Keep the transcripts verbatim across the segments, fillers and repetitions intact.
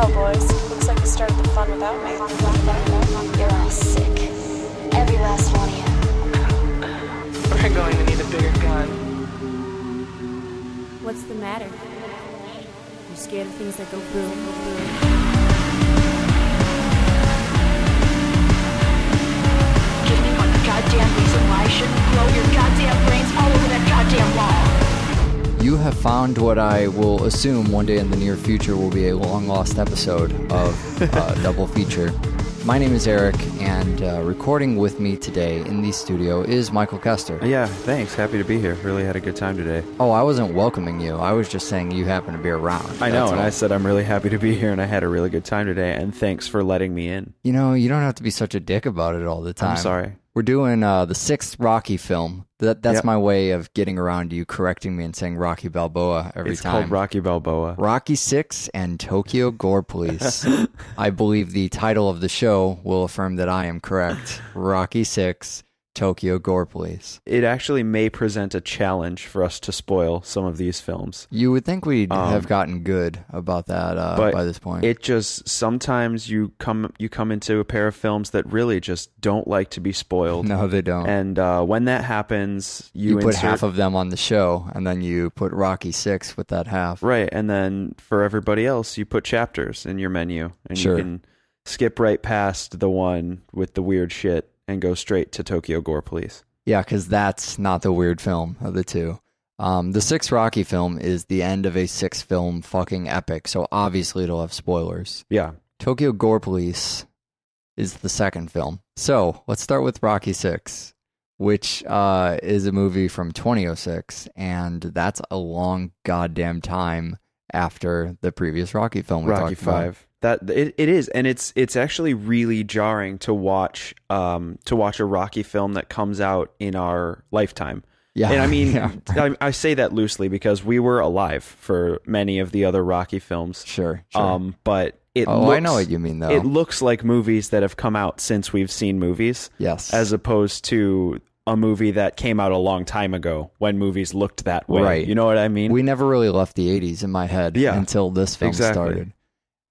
Well, boys, looks like you started the fun without me. You're all sick. Every last one of you. We're going to need a bigger gun. What's the matter? You're scared of things that go boom, boom, boom. Goddamn reason why I shouldn't blow your goddamn brains all over that goddamn wall. You have found what I will assume one day in the near future will be a long-lost episode of uh, Double Feature. My name is Eric, and uh, recording with me today in the studio is Michael Kester. Yeah, thanks. Happy to be here. Really had a good time today. Oh, I wasn't welcoming you. I was just saying you happen to be around. I know, and I said I'm really happy to be here, and I had a really good time today, and thanks for letting me in. You know, you don't have to be such a dick about it all the time. I'm sorry. We're doing uh, the sixth Rocky film. That, that's yep. my way of getting around you correcting me and saying Rocky Balboa every it's time. It's called Rocky Balboa. Rocky six and Tokyo Gore Police. I believe the title of the show will affirm that I am correct. Rocky six, Tokyo Gore Police. It actually may present a challenge for us to spoil some of these films. You would think we'd um, have gotten good about that uh, but by this point. It just sometimes you come you come into a pair of films that really just don't like to be spoiled. No, they don't. And uh, when that happens, you, you put insert... half of them on the show, and then you put Rocky six with that half. Right, and then for everybody else, you put chapters in your menu, and sure. you can skip right past the one with the weird shit and go straight to Tokyo Gore Police. Yeah, because that's not the weird film of the two. Um, the sixth Rocky film is the end of a six-film fucking epic, so obviously it'll have spoilers. Yeah. Tokyo Gore Police is the second film. So let's start with Rocky six, which uh, is a movie from twenty oh six, and that's a long goddamn time after the previous Rocky film we talked about. Rocky five. That it, it is, and it's it's actually really jarring to watch um to watch a Rocky film that comes out in our lifetime. Yeah, and I mean, yeah, right. I, I say that loosely because we were alive for many of the other Rocky films. Sure, sure. Um, but it oh, looks, I know what you mean though. It looks like movies that have come out since we've seen movies. Yes, as opposed to a movie that came out a long time ago when movies looked that way. Right. You know what I mean? We never really left the eighties in my head. Yeah, until this film exactly. started.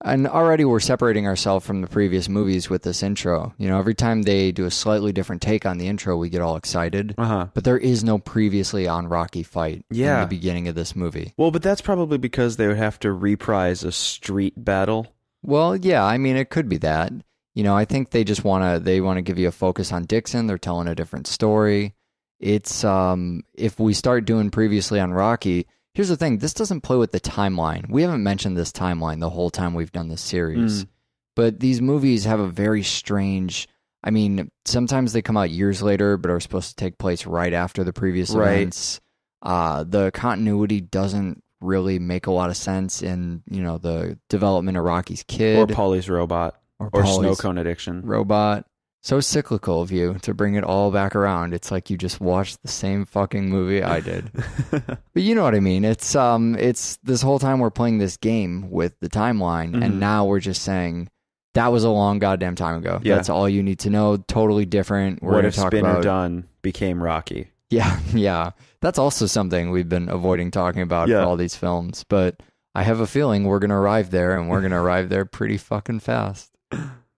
And already we're separating ourselves from the previous movies with this intro. You know, every time they do a slightly different take on the intro, we get all excited. Uh-huh. But there is no previously on Rocky fight yeah. in the beginning of this movie. Well, but that's probably because they would have to reprise a street battle. Well, yeah, I mean, it could be that. You know, I think they just want to they want to give you a focus on Dixon. They're telling a different story. It's um, if we start doing previously on Rocky. Here's the thing. This doesn't play with the timeline. We haven't mentioned this timeline the whole time we've done this series. Mm. But these movies have a very strange... I mean, sometimes they come out years later, but are supposed to take place right after the previous right. events. Uh, the continuity doesn't really make a lot of sense in, you know, the development of Rocky's kid. Or Paulie's robot. Or, or Snow Cone addiction. Robot. So cyclical of you to bring it all back around. It's like you just watched the same fucking movie I did. But you know what I mean? It's um, it's this whole time we're playing this game with the timeline, mm-hmm. and now we're just saying that was a long goddamn time ago. Yeah. That's all you need to know. Totally different. We're what if talk Spinner Dunn became Rocky? Yeah, yeah. That's also something we've been avoiding talking about yeah. for all these films. But I have a feeling we're gonna arrive there, and we're gonna arrive there pretty fucking fast.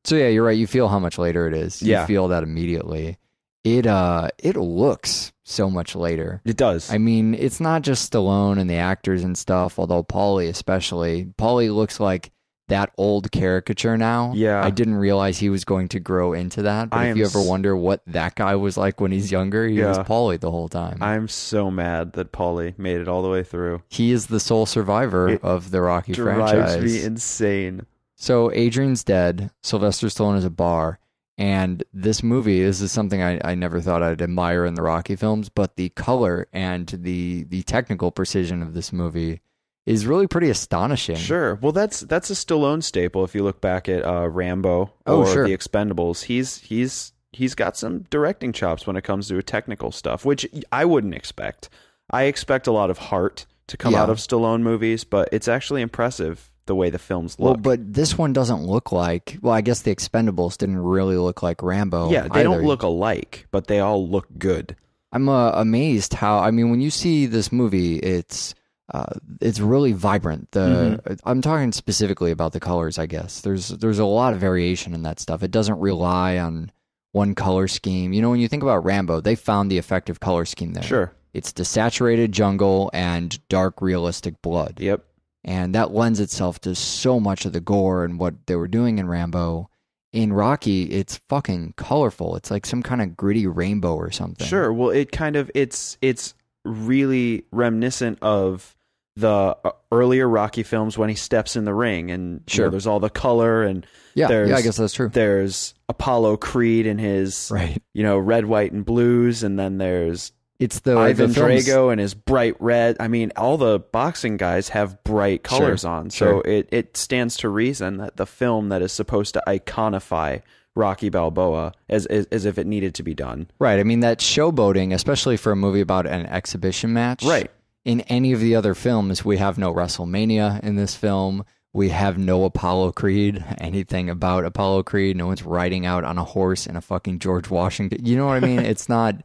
So yeah, you're right. You feel how much later it is. You yeah. feel that immediately. It uh, it looks so much later. It does. I mean, it's not just Stallone and the actors and stuff, although Paulie especially. Paulie looks like that old caricature now. Yeah. I didn't realize he was going to grow into that. But I if you ever wonder what that guy was like when he's younger, he yeah. was Paulie the whole time. I'm so mad that Paulie made it all the way through. He is the sole survivor it of the Rocky drives franchise. Drives me insane. So Adrian's dead, Sylvester Stallone is a bar, and this movie, this is something I, I never thought I'd admire in the Rocky films, but the color and the the technical precision of this movie is really pretty astonishing. Sure. Well, that's that's a Stallone staple if you look back at uh, Rambo oh, or sure. The Expendables. He's he's he's got some directing chops when it comes to technical stuff, which I wouldn't expect. I expect a lot of heart to come yeah. out of Stallone movies, but it's actually impressive the way the films look. Well, but this one doesn't look like, well, I guess The Expendables didn't really look like Rambo. Yeah, they either. Don't look alike, but they all look good. I'm uh, amazed how, I mean, when you see this movie, it's Uh, it's really vibrant. The mm-hmm. I'm talking specifically about the colors, I guess. There's there's a lot of variation in that stuff. It doesn't rely on one color scheme. You know, when you think about Rambo, they found the effective color scheme there. Sure. It's desaturated jungle and dark, realistic blood. Yep. And that lends itself to so much of the gore and what they were doing in Rambo. In Rocky, it's fucking colorful. It's like some kind of gritty rainbow or something. Sure. Well, it kind of, it's it's really reminiscent of the earlier Rocky films when he steps in the ring and sure. you know, there's all the color and yeah, there's, yeah, I guess that's true. There's Apollo Creed and his, right. you know, red, white, and blues. And then there's it's the Ivan the Drago and his bright red. I mean, all the boxing guys have bright colors sure. on. So sure. it, it stands to reason that the film that is supposed to iconify Rocky Balboa as, as as if it needed to be done. Right. I mean, that showboating, especially for a movie about an exhibition match. Right. In any of the other films, we have no WrestleMania in this film. We have no Apollo Creed, anything about Apollo Creed. No one's riding out on a horse in a fucking George Washington. You know what I mean? It's not,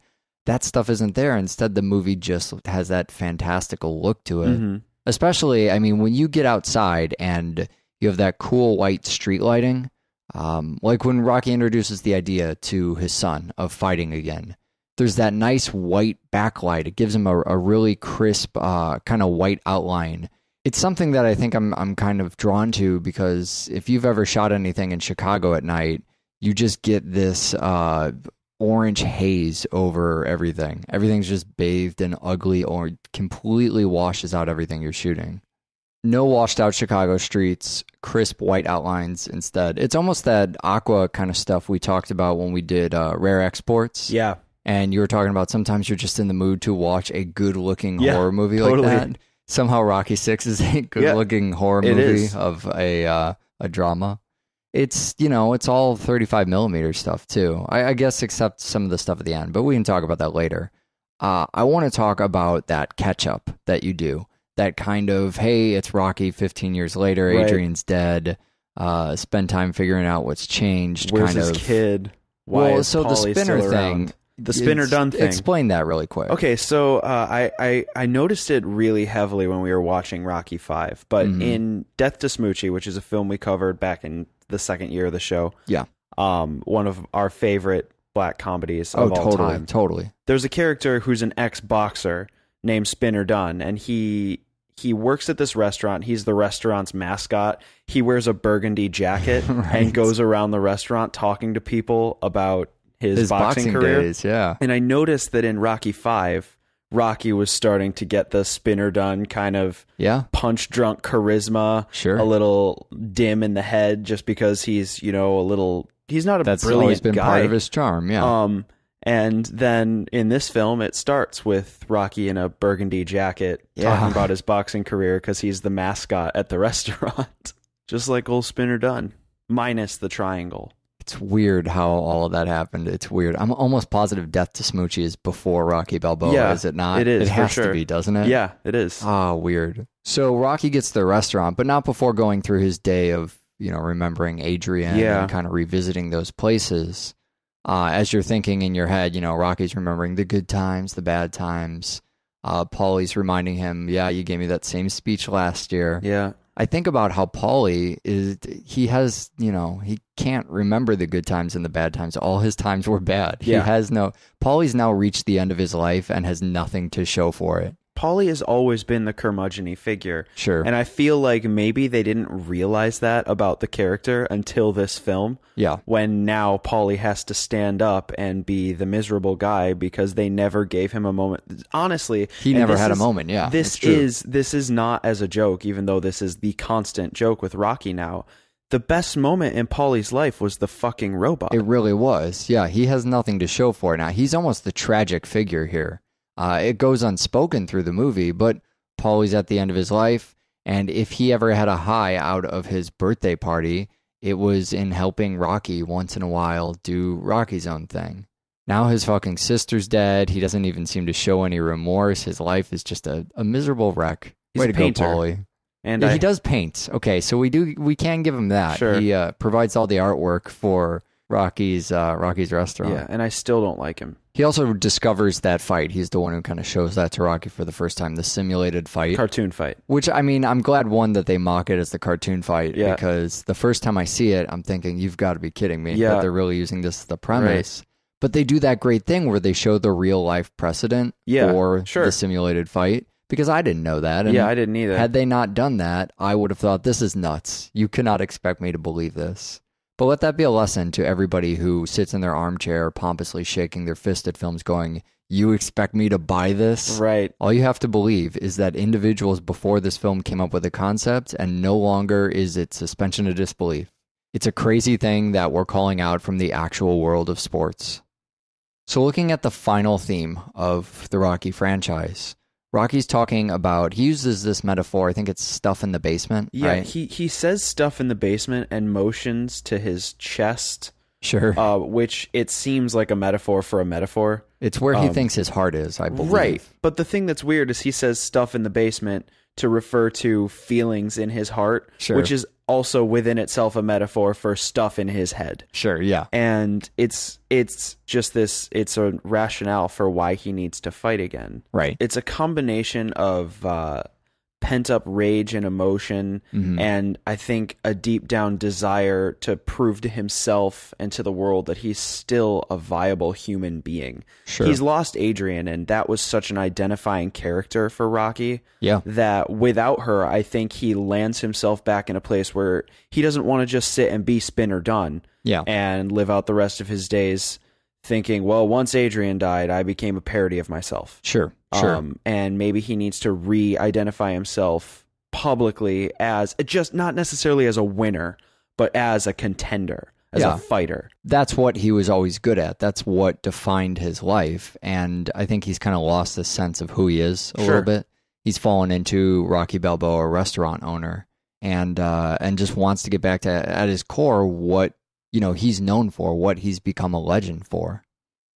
that stuff isn't there. Instead, the movie just has that fantastical look to it. Mm-hmm. Especially, I mean, when you get outside and you have that cool white street lighting, um, like when Rocky introduces the idea to his son of fighting again. There's that nice white backlight. It gives him a, a really crisp uh, kind of white outline. It's something that I think I'm I'm kind of drawn to because if you've ever shot anything in Chicago at night, you just get this uh, orange haze over everything. Everything's just bathed in ugly or completely washes out everything you're shooting. No washed out Chicago streets, crisp white outlines instead. It's almost that aqua kind of stuff we talked about when we did uh, Rare Exports. Yeah. And you were talking about sometimes you're just in the mood to watch a good-looking yeah, horror movie totally. Like that. Somehow Rocky six is a good-looking yeah, horror movie is. Of a uh, a drama. It's, you know, it's all thirty-five millimeter stuff, too. I, I guess except some of the stuff at the end, but we can talk about that later. Uh, I want to talk about that catch-up that you do. That kind of, hey, it's Rocky fifteen years later, right. Adrian's dead, uh, spend time figuring out what's changed. Where's kind his of. kid? Why well, is so Paulie the Spinner thing. The Spinner Dunn thing. Explain that really quick. Okay, so uh, I, I I noticed it really heavily when we were watching Rocky five, but mm-hmm. in Death to Smoochie, which is a film we covered back in the second year of the show, yeah, um, one of our favorite black comedies of oh, all totally, time. Totally. There's a character who's an ex-boxer named Spinner Dunn, and he he works at this restaurant. He's the restaurant's mascot. He wears a burgundy jacket right. and goes around the restaurant talking to people about His, his boxing, boxing career. Days, yeah. And I noticed that in Rocky five, Rocky was starting to get the Spinner Dunn kind of yeah. punch drunk charisma, sure. a little dim in the head just because he's, you know, a little, he's not a That's brilliant guy. That's always been part of his charm, yeah. Um, and then in this film, it starts with Rocky in a burgundy jacket yeah. talking about his boxing career because he's the mascot at the restaurant, just like old Spinner Dunn, minus the triangle. It's weird how all of that happened. It's weird. I'm almost positive Death to Smoochie is before Rocky Balboa, yeah, is it not? It is. It has for sure. to be, doesn't it? Yeah, it is. Ah, weird. So Rocky gets to the restaurant, but not before going through his day of, you know, remembering Adrian yeah. and kind of revisiting those places. Uh, as you're thinking in your head, you know, Rocky's remembering the good times, the bad times. Uh, Paulie's reminding him, yeah, you gave me that same speech last year. Yeah. I think about how Paulie is, he has, you know, he can't remember the good times and the bad times. All his times were bad. Yeah. He has no, Paulie's now reached the end of his life and has nothing to show for it. Paulie has always been the curmudgeon-y figure. Sure. And I feel like maybe they didn't realize that about the character until this film. Yeah. When now Paulie has to stand up and be the miserable guy because they never gave him a moment. Honestly. He never had is, a moment, yeah. This is, this is not as a joke, even though this is the constant joke with Rocky now. The best moment in Paulie's life was the fucking robot. It really was. Yeah, he has nothing to show for it now. He's almost the tragic figure here. Uh, it goes unspoken through the movie, but Paulie's at the end of his life, and if he ever had a high out of his birthday party, it was in helping Rocky once in a while do Rocky's own thing. Now his fucking sister's dead. He doesn't even seem to show any remorse. His life is just a, a miserable wreck. He's Way a to painter. go, Paulie. And yeah, I... he does paint. Okay, so we do we can give him that. Sure. He uh, provides all the artwork for Rocky's uh, Rocky's restaurant. Yeah, and I still don't like him. He also discovers that fight. He's the one who kind of shows that to Rocky for the first time, the simulated fight. Cartoon fight. Which, I mean, I'm glad, one, that they mock it as the cartoon fight, yeah. because the first time I see it, I'm thinking, you've got to be kidding me, yeah. that they're really using this as the premise. Right. But they do that great thing where they show the real-life precedent yeah, for sure. the simulated fight. Because I didn't know that. And yeah, I didn't either. Had they not done that, I would have thought, this is nuts. You cannot expect me to believe this. But let that be a lesson to everybody who sits in their armchair, pompously shaking their fist at films going, you expect me to buy this? Right. All you have to believe is that individuals before this film came up with a concept, and no longer is it suspension of disbelief. It's a crazy thing that we're calling out from the actual world of sports. So looking at the final theme of the Rocky franchise, Rocky's talking about, he uses this metaphor, I think it's stuff in the basement, yeah, right? he, he says stuff in the basement and motions to his chest, sure, uh, which it seems like a metaphor for a metaphor. It's where um, he thinks his heart is, I believe. Right, but the thing that's weird is he says stuff in the basement to refer to feelings in his heart, sure. which is also within itself a metaphor for stuff in his head. Sure, yeah. And it's it's just this, it's a rationale for why he needs to fight again. Right. It's a combination of uh, pent-up rage and emotion, mm-hmm. and I think a deep-down desire to prove to himself and to the world that he's still a viable human being. Sure. He's lost Adrian, and that was such an identifying character for Rocky, yeah. that without her, I think he lands himself back in a place where he doesn't want to just sit and be Spinner Dunn yeah. and live out the rest of his days thinking, well, once Adrian died, I became a parody of myself. Sure, sure. Um, and maybe he needs to re-identify himself publicly as, just not necessarily as a winner, but as a contender, as yeah. a fighter. That's what he was always good at. That's what defined his life. And I think he's kind of lost the sense of who he is a sure. little bit. He's fallen into Rocky Balboa, restaurant owner, and uh, and just wants to get back to, at his core, what you know, he's known for, what he's become a legend for.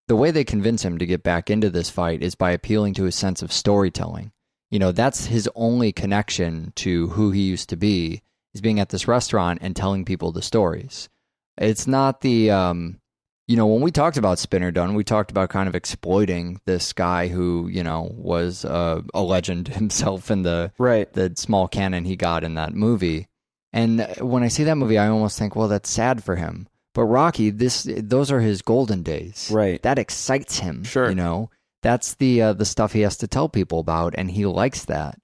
The way they convince him to get back into this fight is by appealing to his sense of storytelling. You know, that's his only connection to who he used to be, is being at this restaurant and telling people the stories. It's not the, um, you know, when we talked about Spinner Dunn, we talked about kind of exploiting this guy who, you know, was uh, a legend himself in the, right. the small canon he got in that movie. And when I see that movie, I almost think, well, that's sad for him. But Rocky, this those are his golden days. Right. That excites him. Sure. You know, that's the uh, the stuff he has to tell people about, and he likes that.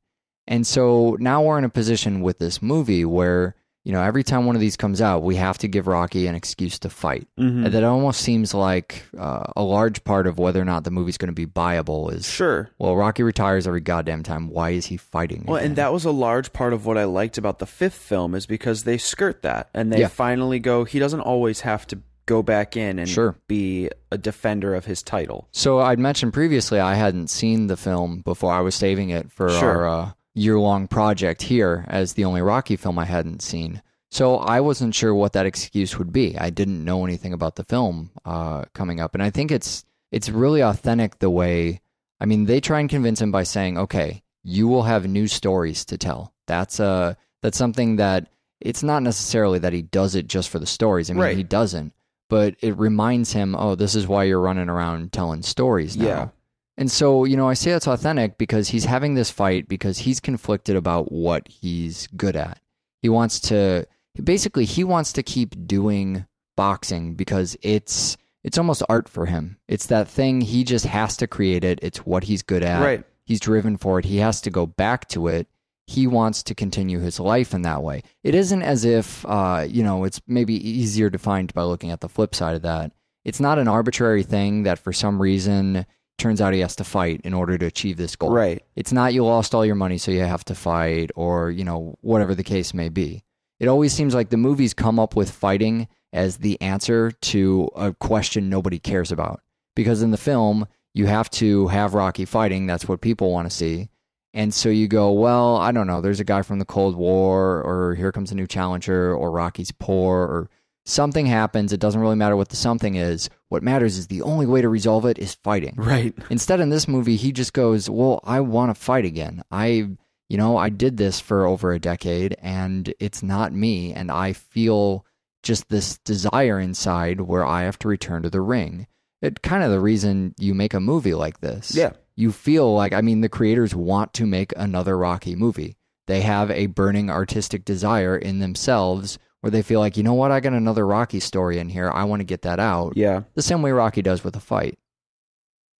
And so now we're in a position with this movie where, you know, every time one of these comes out, we have to give Rocky an excuse to fight. Mm-hmm. And that almost seems like uh, a large part of whether or not the movie's going to be viable is, sure. well, Rocky retires every goddamn time. Why is he fighting? Well, again? And that was a large part of what I liked about the fifth film, is because they skirt that, and they yeah. finally go, he doesn't always have to go back in and sure. be a defender of his title. So I'd mentioned previously I hadn't seen the film before. I was saving it for sure. our... Uh, year-long project here as the only Rocky film I hadn't seen. So I wasn't sure what that excuse would be. I didn't know anything about the film uh, coming up. And I think it's it's really authentic the way, I mean, they try and convince him by saying, okay, you will have new stories to tell. That's uh, that's something that, it's not necessarily that he does it just for the stories. I mean, right. he doesn't. But it reminds him, oh, this is why you're running around telling stories now. Yeah. And so, you know, I say it's authentic because he's having this fight because he's conflicted about what he's good at. He wants to, basically, he wants to keep doing boxing because it's it's almost art for him. It's that thing, he just has to create it. It's what he's good at. Right. He's driven for it. He has to go back to it. He wants to continue his life in that way. It isn't as if, uh, you know, it's maybe easier defined by looking at the flip side of that. It's not an arbitrary thing that for some reason... turns out he has to fight in order to achieve this goal. Right. It's not you lost all your money, so you have to fight, or, you know, whatever the case may be. It always seems like the movies come up with fighting as the answer to a question nobody cares about. Because in the film, you have to have Rocky fighting. That's what people want to see. And so you go, well, I don't know, there's a guy from the Cold War, or here comes a new challenger, or Rocky's poor, or... something happens. It doesn't really matter what the something is. What matters is the only way to resolve it is fighting. Right. Instead, in this movie, he just goes, well, I want to fight again. I, you know, I did this for over a decade, and it's not me, and I feel just this desire inside where I have to return to the ring. It's kind of the reason you make a movie like this. Yeah. You feel like, I mean, the creators want to make another Rocky movie. They have a burning artistic desire in themselves where they feel like, you know what, I got another Rocky story in here. I want to get that out. Yeah. The same way Rocky does with a fight.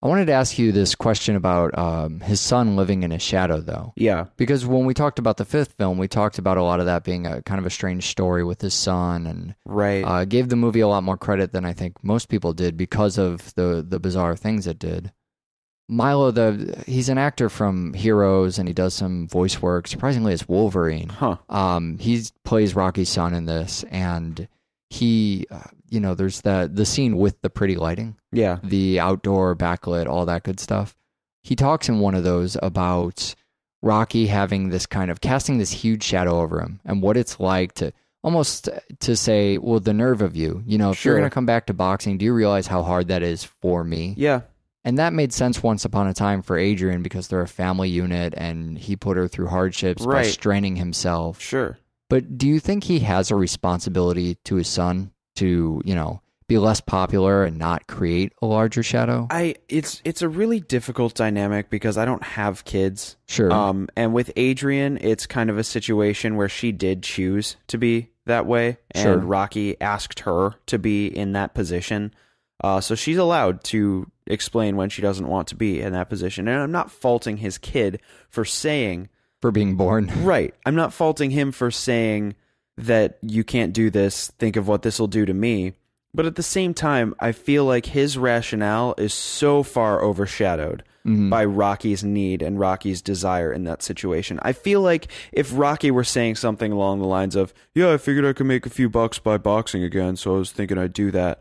I wanted to ask you this question about um, his son living in his shadow, though. Yeah. Because when we talked about the fifth film, we talked about a lot of that being a kind of a strange story with his son, and right. uh, gave the movie a lot more credit than I think most people did because of the, the bizarre things it did. Milo, the he's an actor from Heroes, and he does some voice work. Surprisingly, it's Wolverine. Huh. Um, he plays Rocky's son in this, and he... Uh, you know, there's that the scene with the pretty lighting, yeah, the outdoor backlit, all that good stuff. He talks in one of those about Rocky having this kind of casting this huge shadow over him, and what it's like to almost to say, well, the nerve of you, you know, if sure. you're going to come back to boxing, do you realize how hard that is for me? Yeah. And that made sense once upon a time for Adrian because they're a family unit and he put her through hardships right. by straining himself. Sure. But do you think he has a responsibility to his son to, you know, be less popular and not create a larger shadow? I it's it's a really difficult dynamic because I don't have kids. Sure. Um, and with Adrian, it's kind of a situation where she did choose to be that way, and sure. Rocky asked her to be in that position. Uh, so she's allowed to explain when she doesn't want to be in that position. And I'm not faulting his kid for saying... For being born. Right. I'm not faulting him for saying... that you can't do this, think of what this will do to me. But at the same time, I feel like his rationale is so far overshadowed mm-hmm. by Rocky's need and Rocky's desire in that situation. I feel like if Rocky were saying something along the lines of, yeah, I figured I could make a few bucks by boxing again, so I was thinking I'd do that,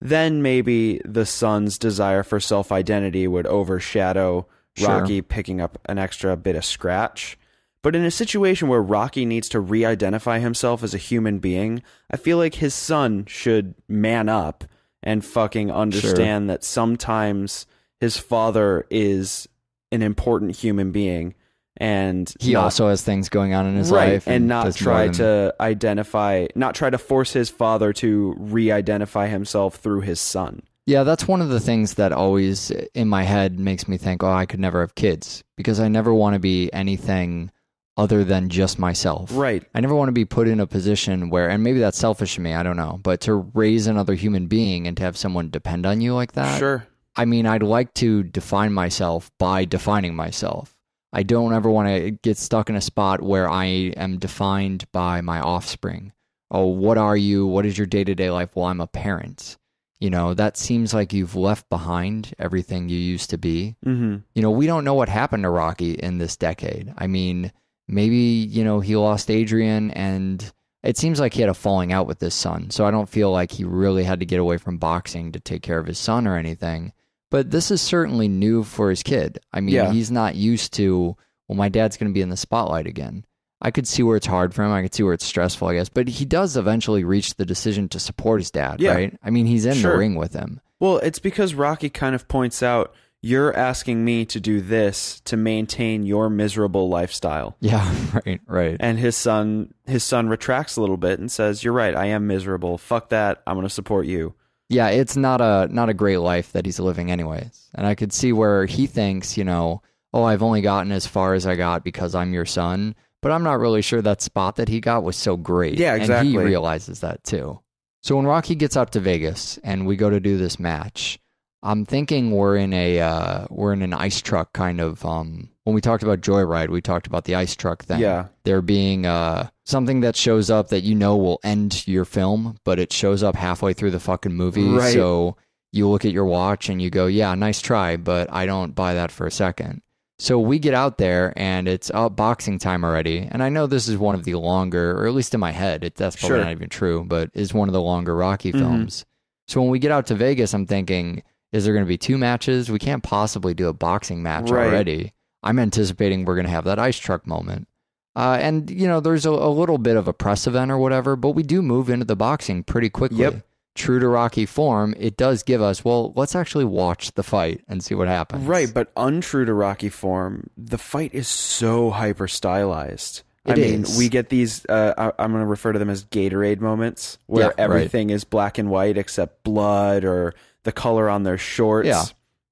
then maybe the son's desire for self-identity would overshadow sure. Rocky picking up an extra bit of scratch. But in a situation where Rocky needs to re-identify himself as a human being, I feel like his son should man up and fucking understand sure. that sometimes his father is an important human being. And he not, also has things going on in his right, life. And, and not try than... to identify, not try to force his father to re-identify himself through his son. Yeah, that's one of the things that always in my head makes me think, oh, I could never have kids because I never want to be anything... other than just myself. Right. I never want to be put in a position where, and maybe that's selfish to me, I don't know, but to raise another human being and to have someone depend on you like that. Sure. I mean, I'd like to define myself by defining myself. I don't ever want to get stuck in a spot where I am defined by my offspring. Oh, what are you? What is your day-to-day life? Well, I'm a parent. You know, that seems like you've left behind everything you used to be. Mm-hmm. You know, we don't know what happened to Rocky in this decade. I mean... Maybe, you know, he lost Adrian, and it seems like he had a falling out with his son. So I don't feel like he really had to get away from boxing to take care of his son or anything. But this is certainly new for his kid. I mean, yeah. he's not used to, well, my dad's going to be in the spotlight again. I could see where it's hard for him. I could see where it's stressful, I guess. But he does eventually reach the decision to support his dad, yeah. right? I mean, he's in sure. the ring with him. Well, it's because Rocky kind of points out, you're asking me to do this to maintain your miserable lifestyle. Yeah, right, right. And his son his son retracts a little bit and says, you're right, I am miserable. Fuck that. I'm going to support you. Yeah, it's not a not a great life that he's living anyways. And I could see where he thinks, you know, oh, I've only gotten as far as I got because I'm your son. But I'm not really sure that spot that he got was so great. Yeah, exactly. And he realizes that too. So when Rocky gets up to Vegas and we go to do this match... I'm thinking we're in a uh, we're in an ice truck kind of. Um, when we talked about Joyride, we talked about the ice truck thing. Yeah, there being uh, something that shows up that you know will end your film, but it shows up halfway through the fucking movie. Right. So you look at your watch and you go, "Yeah, nice try," but I don't buy that for a second. So we get out there and it's uh, boxing time already. And I know this is one of the longer, or at least in my head, it, that's probably sure. not even true, but is one of the longer Rocky films. Mm-hmm. So when we get out to Vegas, I'm thinking, is there going to be two matches? We can't possibly do a boxing match right. already. I'm anticipating we're going to have that ice truck moment. Uh, and, you know, there's a, a little bit of a press event or whatever, but we do move into the boxing pretty quickly. Yep. True to Rocky form, it does give us, well, let's actually watch the fight and see what happens. Right, but untrue to Rocky form, the fight is so hyper-stylized. It I mean, is. we get these, uh, I, I'm going to refer to them as Gatorade moments, where yeah, everything right. is black and white except blood or the color on their shorts. Yeah.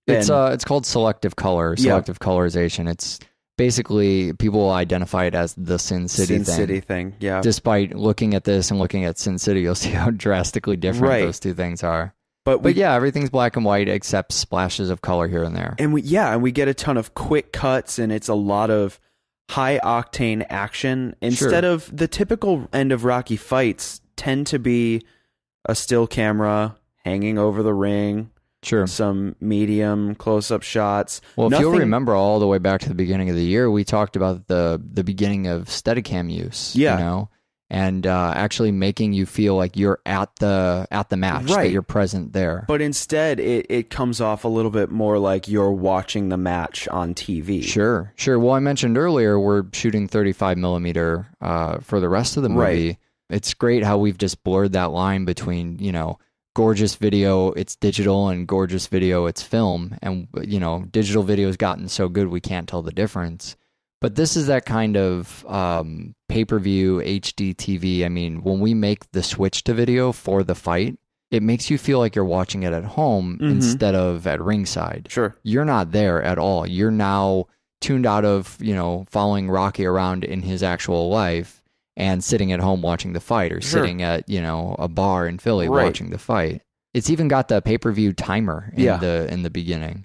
And it's uh, it's called selective color, selective yeah. colorization. It's basically people identify it as the Sin City Sin thing. Sin City thing, yeah. Despite looking at this and looking at Sin City, you'll see how drastically different right. those two things are. But, we, but yeah, everything's black and white except splashes of color here and there. And we yeah, and we get a ton of quick cuts, and it's a lot of high octane action instead sure. of the typical end of Rocky fights tend to be a still camera hanging over the ring, sure, some medium close-up shots. Well, Nothing... if you'll remember all the way back to the beginning of the year, we talked about the the beginning of Steadicam use, yeah, you know, and uh, actually making you feel like you're at the at the match, right, that you're present there. But instead, it it comes off a little bit more like you're watching the match on T V. Sure, sure. Well, I mentioned earlier we're shooting thirty-five millimeter uh, for the rest of the movie. Right. It's great how we've just blurred that line between, you know, gorgeous video, it's digital, and gorgeous video, it's film. And, you know, digital video's gotten so good we can't tell the difference. But this is that kind of um, pay-per-view, H D T V. I mean, when we make the switch to video for the fight, it makes you feel like you're watching it at home mm-hmm. instead of at ringside. Sure. You're not there at all. You're now tuned out of, you know, following Rocky around in his actual life and sitting at home watching the fight, or sure. sitting at, you know, a bar in Philly right. watching the fight. It's even got the pay-per-view timer in yeah. the in the beginning.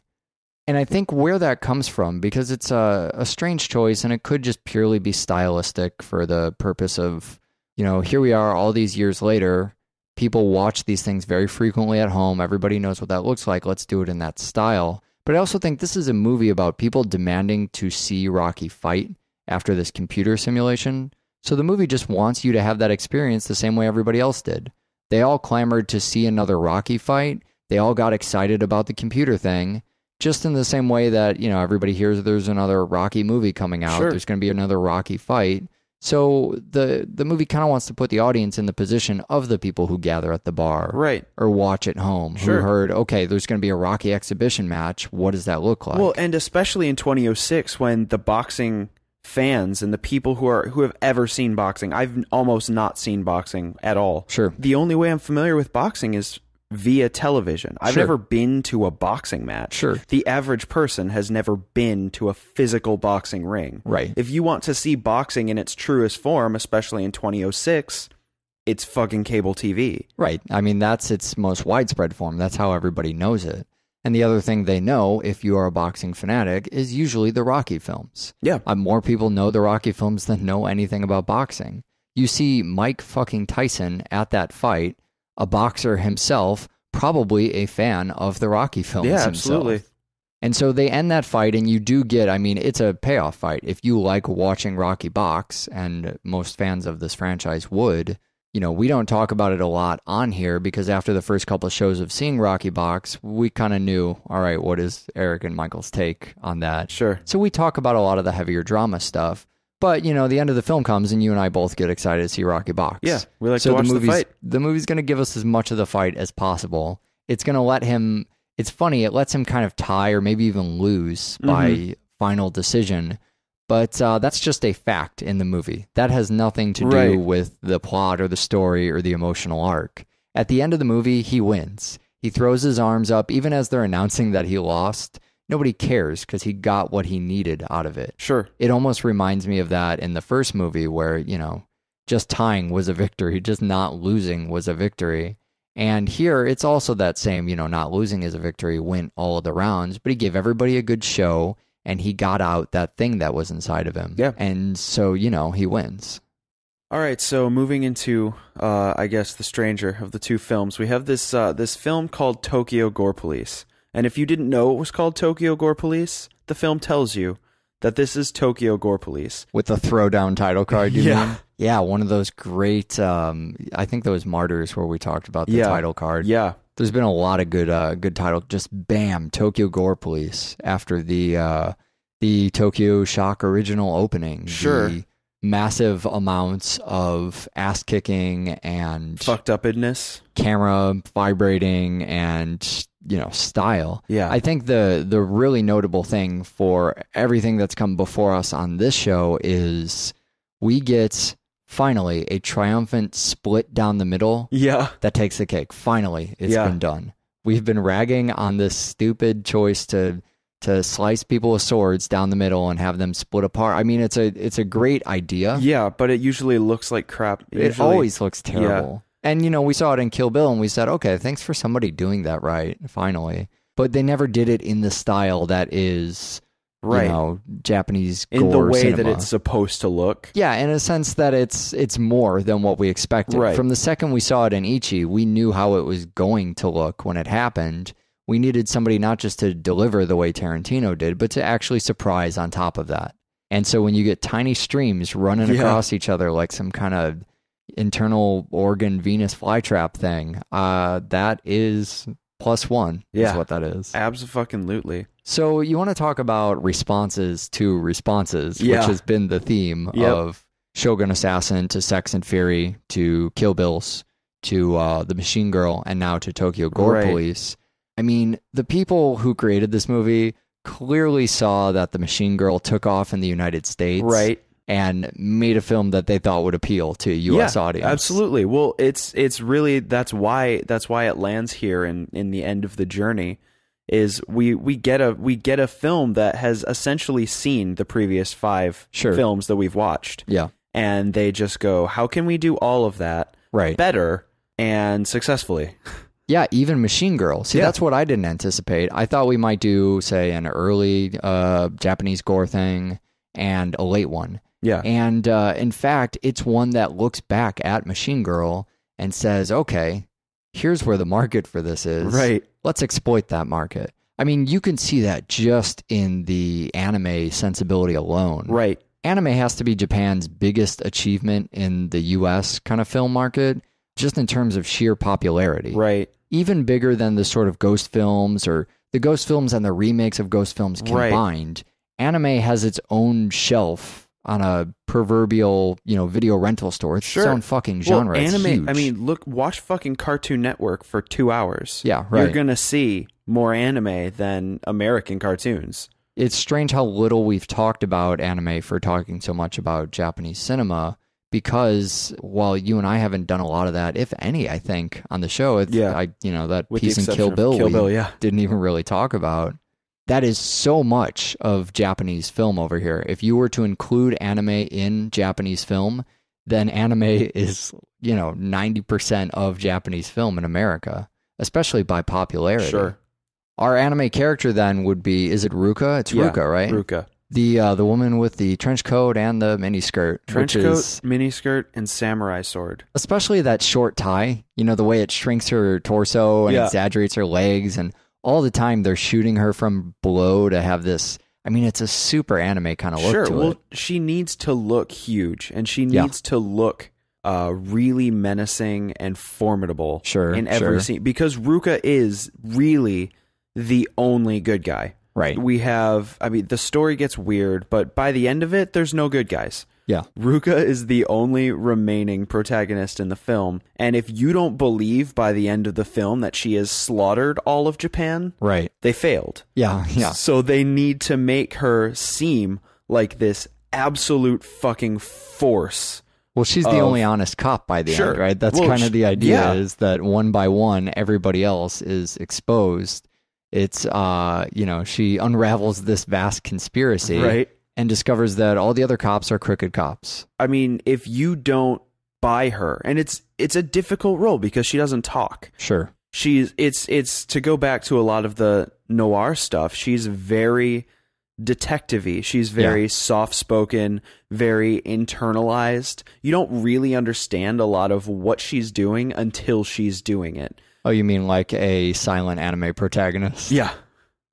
And I think where that comes from, because it's a, a strange choice, and it could just purely be stylistic for the purpose of, you know, here we are all these years later, people watch these things very frequently at home, everybody knows what that looks like, let's do it in that style. But I also think this is a movie about people demanding to see Rocky fight after this computer simulation. So the movie just wants you to have that experience the same way everybody else did. They all clamored to see another Rocky fight. They all got excited about the computer thing, just in the same way that, you know, everybody hears there's another Rocky movie coming out. Sure. There's going to be another Rocky fight. So the the movie kind of wants to put the audience in the position of the people who gather at the bar, right, or watch at home, sure, who heard, okay, there's going to be a Rocky exhibition match. What does that look like? Well, and especially in twenty oh six when the boxing fans and the people who are who have ever seen boxing, I've almost not seen boxing at all. Sure. The only way I'm familiar with boxing is via television. I've sure. never been to a boxing match. Sure. The average person has never been to a physical boxing ring. Right. If you want to see boxing in its truest form, especially in twenty oh six, it's fucking cable T V. Right. I mean, that's its most widespread form. That's how everybody knows it. And the other thing they know, if you are a boxing fanatic, is usually the Rocky films. Yeah. Uh, more people know the Rocky films than know anything about boxing. You see Mike fucking Tyson at that fight, a boxer himself, probably a fan of the Rocky films yeah, himself. Absolutely. And so they end that fight, and you do get, I mean, it's a payoff fight. If you like watching Rocky box, and most fans of this franchise would, you know, we don't talk about it a lot on here because after the first couple of shows of seeing Rocky box, we kind of knew, all right, what is Eric and Michael's take on that? Sure. So we talk about a lot of the heavier drama stuff, but, you know, the end of the film comes and you and I both get excited to see Rocky box. Yeah, we like so to watch the, the fight. The movie's going to give us as much of the fight as possible. It's going to let him, it's funny, it lets him kind of tie or maybe even lose mm-hmm. by final decision. But uh, that's just a fact in the movie. That has nothing to do right. with the plot or the story or the emotional arc. At the end of the movie, he wins. He throws his arms up, even as they're announcing that he lost. Nobody cares because he got what he needed out of it. Sure. It almost reminds me of that in the first movie where, you know, just tying was a victory. Just not losing was a victory. And here, it's also that same, you know, not losing is a victory, win all of the rounds. But he gave everybody a good show. And he got out that thing that was inside of him. Yeah. And so, you know, he wins. All right. So moving into, uh, I guess, the stranger of the two films, we have this uh, this film called Tokyo Gore Police. And if you didn't know it was called Tokyo Gore Police, the film tells you that this is Tokyo Gore Police. With a throwdown title card, you yeah. mean? Yeah. One of those great, um, I think those Martyrs where we talked about the yeah. title card. Yeah. There's been a lot of good uh, good title. Just bam, Tokyo Gore Police after the uh, the Tokyo Shock original opening. Sure. The massive amounts of ass-kicking and... fucked-upness. Camera vibrating and, you know, style. Yeah. I think the the really notable thing for everything that's come before us on this show is... we get finally a triumphant split down the middle. Yeah, that takes the cake. Finally, it's yeah. been done. We've been ragging on this stupid choice to to slice people with swords down the middle and have them split apart. I mean, it's a it's a great idea. Yeah, but it usually looks like crap. It, it usually, always looks terrible. Yeah. And, you know, we saw it in Kill Bill and we said, okay, thanks for somebody doing that right, finally. But they never did it in the style that is, right. you know, Japanese gore in the way cinema. That it's supposed to look. Yeah, in a sense that it's it's more than what we expected. Right. From the second we saw it in Ichi, we knew how it was going to look when it happened. We needed somebody not just to deliver the way Tarantino did, but to actually surprise on top of that. And so when you get tiny streams running yeah. across each other like some kind of internal organ Venus flytrap thing, uh, that is plus one yeah. is what that is. Abso-fucking-lutely. So you want to talk about responses to responses, yeah. which has been the theme yep. of Shogun Assassin to Sex and Fury to Kill Bills to uh, The Machine Girl and now to Tokyo Gore right. Police. I mean, the people who created this movie clearly saw that The Machine Girl took off in the United States right. and made a film that they thought would appeal to a U S yeah, audience. Absolutely. Well, it's it's really that's why that's why it lands here in, in the end of the journey is we, we get a we get a film that has essentially seen the previous five sure. films that we've watched. Yeah. And they just go, how can we do all of that right. better and successfully? Yeah, even Machine Girl. See, yeah. that's what I didn't anticipate. I thought we might do, say, an early uh, Japanese gore thing and a late one. Yeah. And uh, in fact, it's one that looks back at Machine Girl and says, okay, here's where the market for this is. Right. Let's exploit that market. I mean, you can see that just in the anime sensibility alone. Right. Anime has to be Japan's biggest achievement in the U S kind of film market, just in terms of sheer popularity. Right. Even bigger than the sort of ghost films or the ghost films and the remakes of ghost films combined. Right. Anime has its own shelf on a proverbial, you know, video rental store. It's sure. its own fucking genre. Well, anime, it's huge. I mean, look, watch fucking Cartoon Network for two hours. Yeah, right. You're going to see more anime than American cartoons. It's strange how little we've talked about anime for talking so much about Japanese cinema. Because while you and I haven't done a lot of that, if any, I think, on the show, it's, yeah. I, you know, that with piece in Kill Bill, Kill Bill we yeah. didn't even really talk about. That is so much of Japanese film over here. If you were to include anime in Japanese film, then anime is, you know, ninety percent of Japanese film in America, especially by popularity. Sure. Our anime character then would be, is it Ruka? It's yeah, Ruka, right? Ruka. The uh, the woman with the trench coat and the miniskirt. Trench coat, is, miniskirt, and samurai sword. Especially that short tie. You know, the way it shrinks her torso and yeah. exaggerates her legs. And all the time they're shooting her from below to have this... I mean, it's a super anime kind of look sure, to well, it. Well, she needs to look huge. And she needs yeah. to look uh, really menacing and formidable sure, in every sure. scene. Because Ruka is really the only good guy. Right. We have, I mean, the story gets weird, but by the end of it, there's no good guys. Yeah. Ruka is the only remaining protagonist in the film. And if you don't believe by the end of the film that she has slaughtered all of Japan, right. they failed. Yeah. Yeah. So they need to make her seem like this absolute fucking force. Well, she's the of, only honest cop by the sure. end, right? That's well, kind of the idea yeah. is that one by one, everybody else is exposed. It's, uh, you know, she unravels this vast conspiracy right. and discovers that all the other cops are crooked cops. I mean, if you don't buy her, and it's it's a difficult role because she doesn't talk. Sure. She's it's it's to go back to a lot of the noir stuff. She's very detective-y. She's very yeah. soft-spoken, very internalized. You don't really understand a lot of what she's doing until she's doing it. Oh, you mean like a silent anime protagonist? Yeah.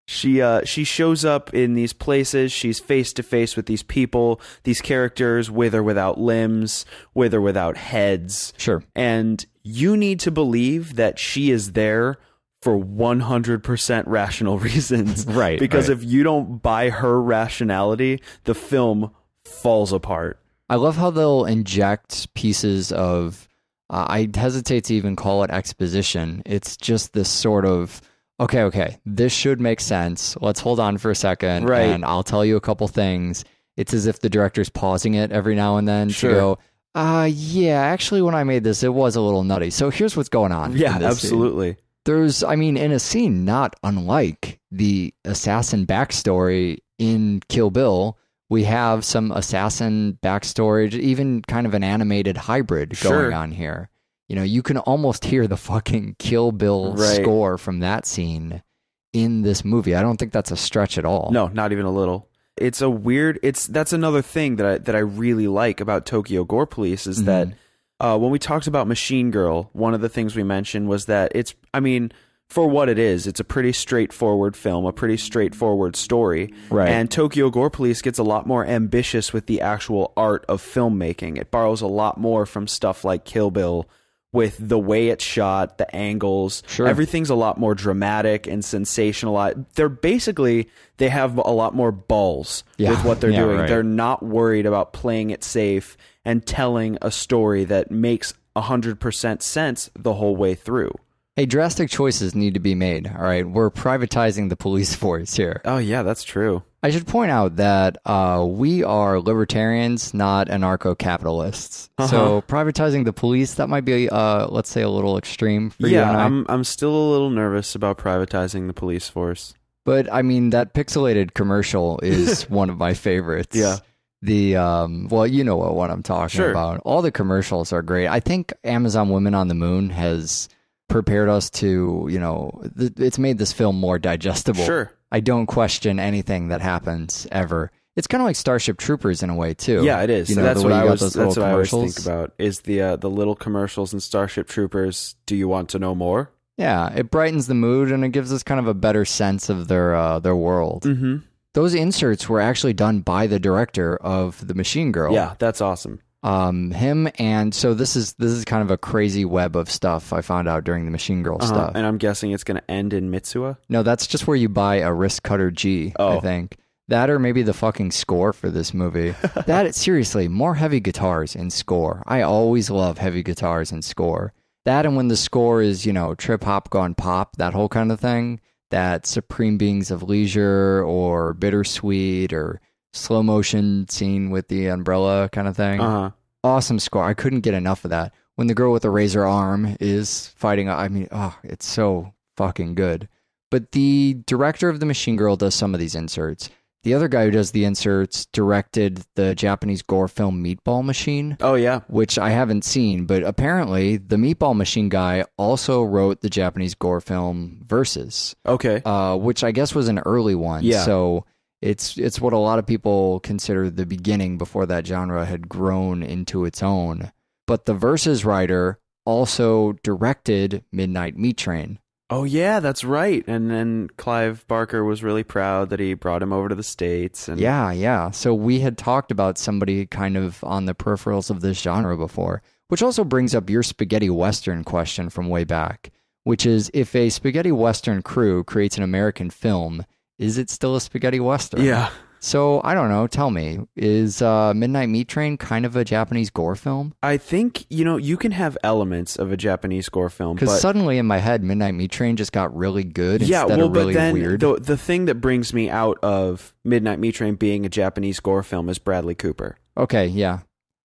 She uh, she shows up in these places. She's face-to-face with these people, these characters, with or without limbs, with or without heads. Sure. And you need to believe that she is there for one hundred percent rational reasons. Right. Because right. if you don't buy her rationality, the film falls apart. I love how they'll inject pieces of... Uh, I hesitate to even call it exposition. It's just this sort of, okay, okay, this should make sense. Let's hold on for a second, right. and I'll tell you a couple things, it's as if the director's pausing it every now and then sure. to go, uh, yeah, actually, when I made this, it was a little nutty. So here's what's going on. Yeah, absolutely. Scene. There's, I mean, in a scene not unlike the assassin backstory in Kill Bill, we have some assassin backstory, even kind of an animated hybrid sure. going on here. You know, you can almost hear the fucking Kill Bill right. score from that scene in this movie. I don't think that's a stretch at all. No, not even a little. It's a weird, it's, that's another thing that I, that I really like about Tokyo Gore Police is mm-hmm. that uh, when we talked about Machine Girl, one of the things we mentioned was that it's, I mean, for what it is, it's a pretty straightforward film, a pretty straightforward story. Right. And Tokyo Gore Police gets a lot more ambitious with the actual art of filmmaking. It borrows a lot more from stuff like Kill Bill, with the way it's shot, the angles, sure. everything's a lot more dramatic and sensationalized. They're basically, they have a lot more balls yeah. with what they're yeah, doing. Right. They're not worried about playing it safe and telling a story that makes one hundred percent sense the whole way through. Hey, drastic choices need to be made, all right? We're privatizing the police force here. Oh, yeah, that's true. I should point out that uh, we are libertarians, not anarcho-capitalists. Uh-huh. So privatizing the police, that might be, uh, let's say, a little extreme for yeah, you and I. Yeah, I'm, I'm still a little nervous about privatizing the police force. But, I mean, that pixelated commercial is one of my favorites. Yeah. The um well, you know what, what I'm talking sure. about. All the commercials are great. I think Amazon Women on the Moon has prepared us to, you know, th it's made this film more digestible. Sure. I don't question anything that happens ever. It's kind of like Starship Troopers in a way too. Yeah, it is. You know, that's what I was, that's what I always think about is the uh, the little commercials in Starship Troopers. Do you want to know more? Yeah, it brightens the mood and it gives us kind of a better sense of their uh, their world. Mm-hmm. Those inserts were actually done by the director of the Machine Girl. Yeah, that's awesome. Um, him and so this is this is kind of a crazy web of stuff I found out during the Machine Girl uh-huh. stuff. And I'm guessing it's going to end in Mitsuha? No, that's just where you buy a wrist cutter G, oh. I think. That or maybe the fucking score for this movie. That, seriously, more heavy guitars and score. I always love heavy guitars and score. That and when the score is, you know, trip hop gone pop, that whole kind of thing. That Supreme Beings of Leisure or Bittersweet or slow motion scene with the umbrella kind of thing. Uh-huh. Awesome score. I couldn't get enough of that. When the girl with the razor arm is fighting, I mean, oh, it's so fucking good. But the director of the Machine Girl does some of these inserts. The other guy who does the inserts directed the Japanese gore film Meatball Machine. Oh, yeah. Which I haven't seen, but apparently the Meatball Machine guy also wrote the Japanese gore film Versus. Okay. Uh, which I guess was an early one. Yeah. So it's it's what a lot of people consider the beginning before that genre had grown into its own. But the Versus writer also directed Midnight Meat Train. Oh, yeah, that's right. And then Clive Barker was really proud that he brought him over to the States. And yeah, yeah. So we had talked about somebody kind of on the peripherals of this genre before, which also brings up your spaghetti Western question from way back, which is if a spaghetti Western crew creates an American film, is it still a spaghetti Western? Yeah. So I don't know. Tell me, is uh, Midnight Meat Train kind of a Japanese gore film? I think, you know, you can have elements of a Japanese gore film. Because suddenly in my head, Midnight Meat Train just got really good yeah, instead well, of really but then weird. The, the thing that brings me out of Midnight Meat Train being a Japanese gore film is Bradley Cooper. Okay, yeah.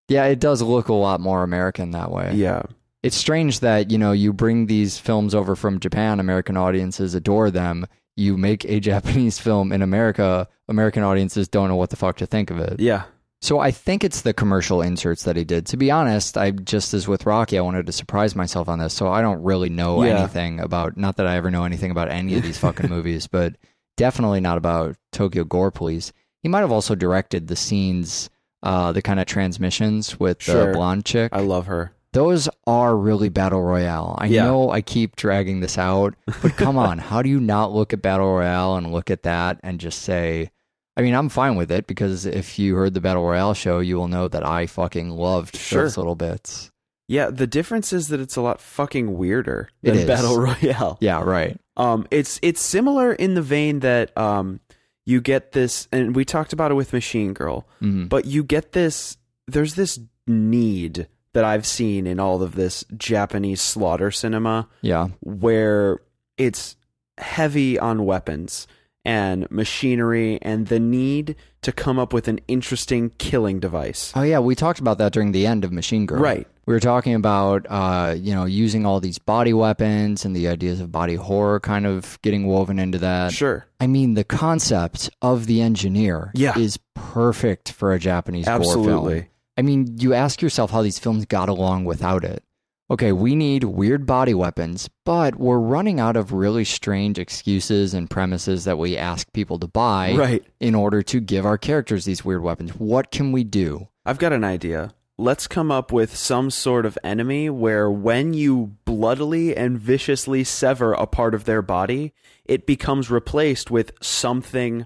Yeah, it does look a lot more American that way. Yeah. It's strange that, you know, you bring these films over from Japan, American audiences adore them. You make a Japanese film in America, American audiences don't know what the fuck to think of it. Yeah. So I think it's the commercial inserts that he did. To be honest, I just as with Rocky, I wanted to surprise myself on this, so I don't really know yeah. anything about, not that I ever know anything about any of these fucking movies, but definitely not about Tokyo Gore Police. He might have also directed the scenes, uh, the kind of transmissions with sure. the blonde chick. I love her. Those are really Battle Royale. I yeah. know I keep dragging this out, but come on, how do you not look at Battle Royale and look at that and just say, I mean, I'm fine with it because if you heard the Battle Royale show, you will know that I fucking loved sure. those little bits. Yeah, the difference is that it's a lot fucking weirder than Battle Royale. Yeah, right. Um, it's, it's similar in the vein that um, you get this, and we talked about it with Machine Girl, mm-hmm. but you get this, there's this need that I've seen in all of this Japanese slaughter cinema, yeah, where it's heavy on weapons and machinery and the need to come up with an interesting killing device. Oh, yeah. We talked about that during the end of Machine Girl. Right. We were talking about, uh, you know, using all these body weapons and the ideas of body horror kind of getting woven into that. Sure. I mean, the concept of the engineer yeah. is perfect for a Japanese Absolutely. Gore film. Absolutely. I mean, you ask yourself how these films got along without it. Okay, we need weird body weapons, but we're running out of really strange excuses and premises that we ask people to buy right. in order to give our characters these weird weapons. What can we do? I've got an idea. Let's come up with some sort of enemy where when you bloodily and viciously sever a part of their body, it becomes replaced with something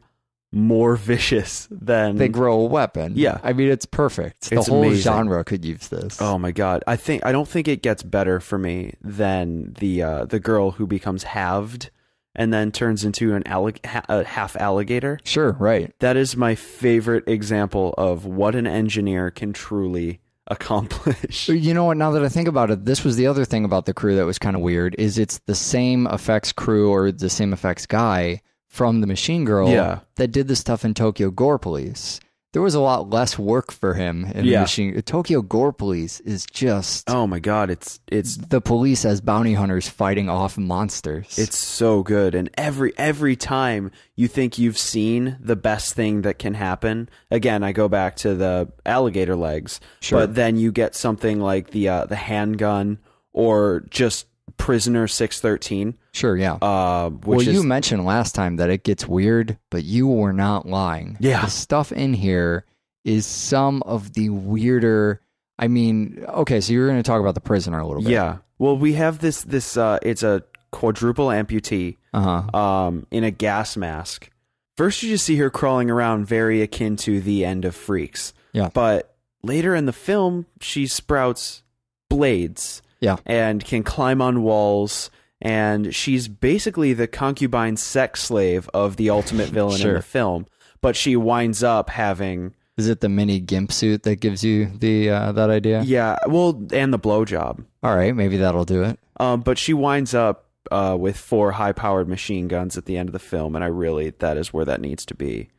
more vicious than they grow a weapon. Yeah. I mean, it's perfect. It's the whole amazing. Genre could use this. Oh my God. I think I don't think it gets better for me than the uh the girl who becomes halved and then turns into an allig ha a half alligator. Sure, right. That is my favorite example of what an engineer can truly accomplish. You know what, now that I think about it, this was the other thing about the crew that was kind of weird is it's the same effects crew or the same effects guy from the Machine Girl yeah. that did the stuff in Tokyo Gore Police. There was a lot less work for him in yeah. the Machine. Tokyo Gore Police is just oh my God, it's it's the police as bounty hunters fighting off monsters. It's so good, and every every time you think you've seen the best thing that can happen. Again, I go back to the alligator legs, sure. but then you get something like the uh, the handgun or just Prisoner six thirteen. Sure, yeah. Uh, which well, is... you mentioned last time that it gets weird, but you were not lying. Yeah. The stuff in here is some of the weirder... I mean, okay, so you were going to talk about the prisoner a little bit. Yeah. Well, we have this... this. Uh, it's a quadruple amputee uh-huh. um, in a gas mask. First, you just see her crawling around very akin to the end of Freaks. Yeah. But later in the film, she sprouts blades... Yeah. And can climb on walls. And she's basically the concubine sex slave of the ultimate villain sure. in the film. But she winds up having... Is it the mini gimp suit that gives you the uh, that idea? Yeah. Well, and the blowjob. All right. Maybe that'll do it. Um, but she winds up uh, with four high-powered machine guns at the end of the film. And I really... That is where that needs to be.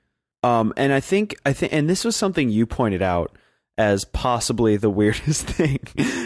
Um, and I think... I think, and this was something you pointed out as possibly the weirdest thing.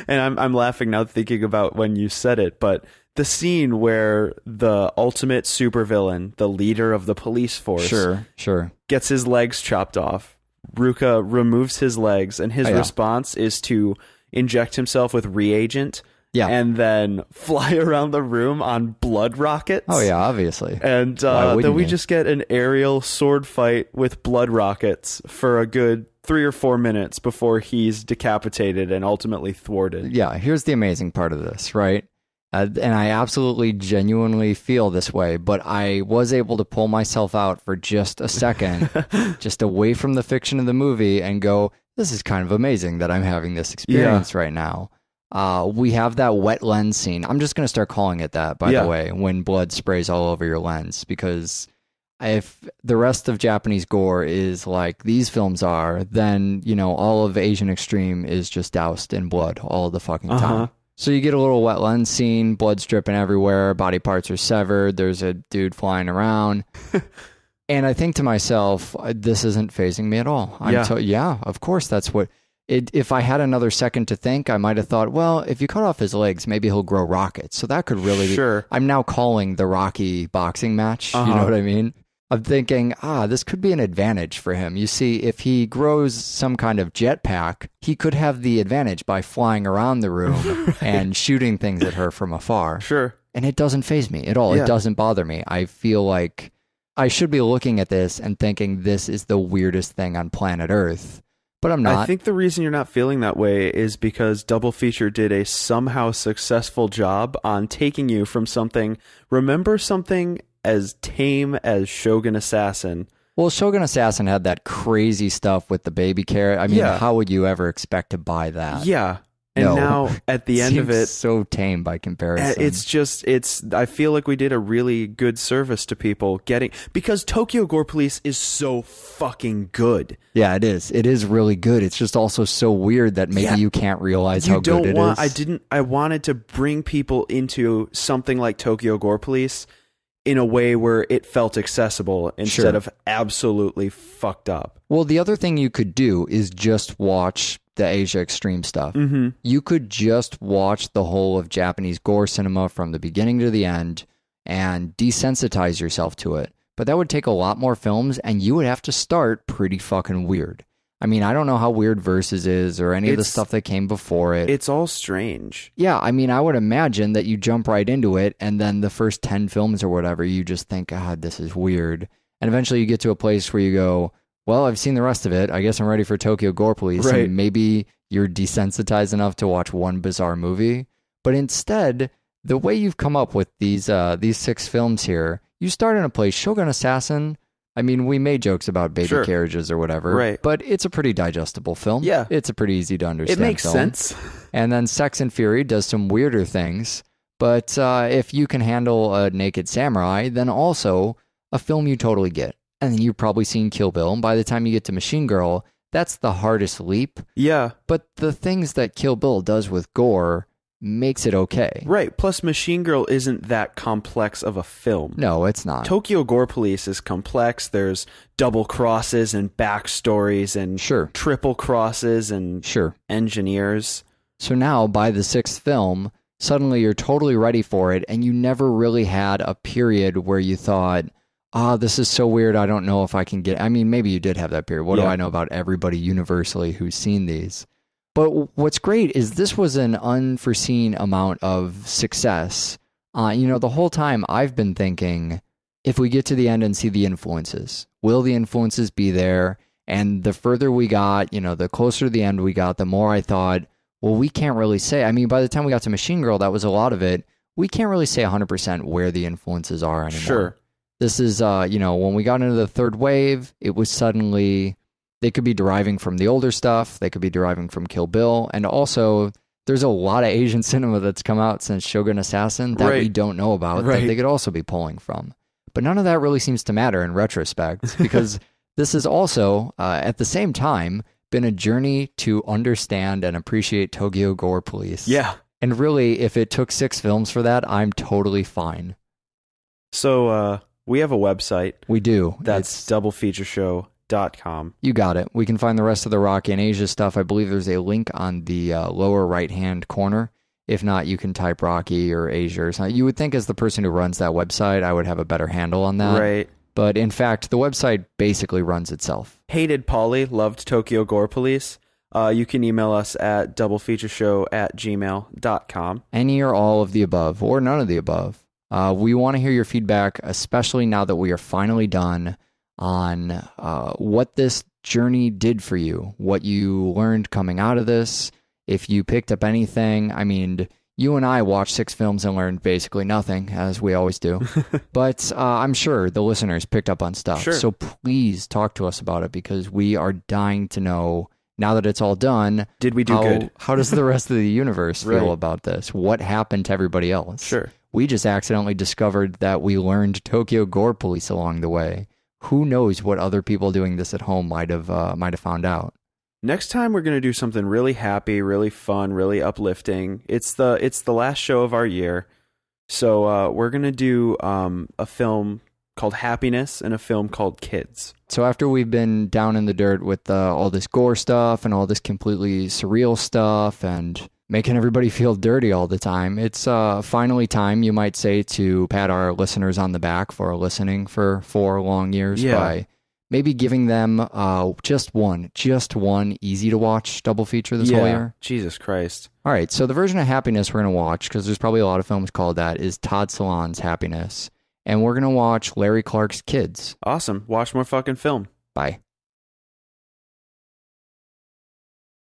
And I'm, I'm laughing now thinking about when you said it, but the scene where the ultimate supervillain, the leader of the police force, sure, sure. gets his legs chopped off. Ruka removes his legs, and his oh, yeah. response is to inject himself with reagent yeah. and then fly around the room on blood rockets. Oh, yeah, obviously. And uh, then we you? just get an aerial sword fight with blood rockets for a good... three or four minutes before he's decapitated and ultimately thwarted. Yeah, here's the amazing part of this, right? Uh, and I absolutely genuinely feel this way, but I was able to pull myself out for just a second, just away from the fiction of the movie and go, this is kind of amazing that I'm having this experience yeah. right now. Uh, we have that wet lens scene. I'm just going to start calling it that, by yeah. the way, when blood sprays all over your lens, because... if the rest of Japanese gore is like these films are, then, you know, all of Asian Extreme is just doused in blood all the fucking uh-huh. time. So you get a little wet lens scene, blood dripping everywhere, body parts are severed, there's a dude flying around. And I think to myself, this isn't phasing me at all. I'm yeah. yeah, of course, that's what... It, if I had another second to think, I might have thought, well, if you cut off his legs, maybe he'll grow rockets. So that could really be... Sure. I'm now calling the Rocky boxing match. Uh-huh. You know what I mean? I'm thinking, ah, this could be an advantage for him. You see, if he grows some kind of jetpack, he could have the advantage by flying around the room right. and shooting things at her from afar. Sure. And it doesn't faze me at all. Yeah. It doesn't bother me. I feel like I should be looking at this and thinking this is the weirdest thing on planet Earth, but I'm not. I think the reason you're not feeling that way is because Double Feature did a somehow successful job on taking you from something. Remember something... as tame as Shogun Assassin. Well, Shogun Assassin had that crazy stuff with the baby carrot. I mean, yeah. how would you ever expect to buy that? Yeah. And no. now at the end of it... so tame by comparison. It's just, it's, I feel like we did a really good service to people getting... because Tokyo Gore Police is so fucking good. Yeah, it is. It is really good. It's just also so weird that maybe yeah. you can't realize you how don't good it want, is. I didn't, I wanted to bring people into something like Tokyo Gore Police... in a way where it felt accessible instead sure. of absolutely fucked up. Well, the other thing you could do is just watch the Asia Extreme stuff. Mm-hmm. You could just watch the whole of Japanese gore cinema from the beginning to the end and desensitize yourself to it. But that would take a lot more films, and you would have to start pretty fucking weird. I mean, I don't know how weird Versus is or any it's, of the stuff that came before it. It's all strange. Yeah, I mean, I would imagine that you jump right into it, and then the first ten films or whatever, you just think, God, this is weird. And eventually you get to a place where you go, well, I've seen the rest of it. I guess I'm ready for Tokyo Gore Police. Right. And maybe you're desensitized enough to watch one bizarre movie. But instead, the way you've come up with these uh, these six films here, you start in a place, Shogun Assassin. I mean, we made jokes about baby sure. carriages or whatever, right. but it's a pretty digestible film. Yeah. It's a pretty easy to understand film. It makes film. sense. And then Sex and Fury does some weirder things, but uh, if you can handle a naked samurai, then also a film you totally get. And you've probably seen Kill Bill, and by the time you get to Machine Girl, that's the hardest leap. Yeah. But the things that Kill Bill does with gore makes it okay. Right. Plus, Machine Girl isn't that complex of a film. No, it's not. Tokyo Gore Police is complex. There's double crosses and backstories and sure. triple crosses and sure. engineers. So now, by the sixth film, suddenly you're totally ready for it, and you never really had a period where you thought, ah, oh, this is so weird, I don't know if I can get... I mean, maybe you did have that period. What yeah. do I know about everybody universally who's seen these? But what's great is this was an unforeseen amount of success. Uh, you know, the whole time I've been thinking, if we get to the end and see the influences, will the influences be there? And the further we got, you know, the closer to the end we got, the more I thought, well, we can't really say. I mean, by the time we got to Machine Girl, that was a lot of it. We can't really say one hundred percent where the influences are anymore. Sure. This is, uh, you know, when we got into the third wave, it was suddenly... They could be deriving from the older stuff. They could be deriving from Kill Bill. And also, there's a lot of Asian cinema that's come out since Shogun Assassin that right. we don't know about right. that they could also be pulling from. But none of that really seems to matter in retrospect because this has also, uh, at the same time, been a journey to understand and appreciate Tokyo Gore Police. Yeah. And really, if it took six films for that, I'm totally fine. So uh, we have a website. We do. That's it's Double Feature Show. .com. You got it. We can find the rest of the Rocky and Asia stuff. I believe there's a link on the uh, lower right-hand corner. If not, you can type Rocky or Asia or something. You would think as the person who runs that website, I would have a better handle on that. Right. But in fact, the website basically runs itself. Hated Paulie, loved Tokyo Gore Police. Uh, you can email us at double feature show at gmail dot com. Any or all of the above, or none of the above. Uh, we want to hear your feedback, especially now that we are finally done on uh, what this journey did for you, what you learned coming out of this, if you picked up anything. I mean, you and I watched six films and learned basically nothing, as we always do. But uh, I'm sure the listeners picked up on stuff. Sure. So please talk to us about it because we are dying to know, now that it's all done, did we do how, good? How does the rest of the universe feel right. about this? What happened to everybody else? Sure. We just accidentally discovered that we learned Tokyo Gore Police along the way. Who knows what other people doing this at home might have uh, might have found out. Next time we're going to do something really happy, really fun, really uplifting. It's the it's the last show of our year, so uh, we're going to do um, a film called Happiness and a film called Kids. So after we've been down in the dirt with uh, all this gore stuff and all this completely surreal stuff and making everybody feel dirty all the time, it's uh, finally time, you might say, to pat our listeners on the back for listening for four long years yeah. by maybe giving them uh, just one, just one easy-to-watch double feature this yeah. whole year. Jesus Christ. All right, so the version of Happiness we're going to watch, because there's probably a lot of films called that, is Todd Solond's Happiness. And we're going to watch Larry Clark's Kids. Awesome. Watch more fucking film. Bye.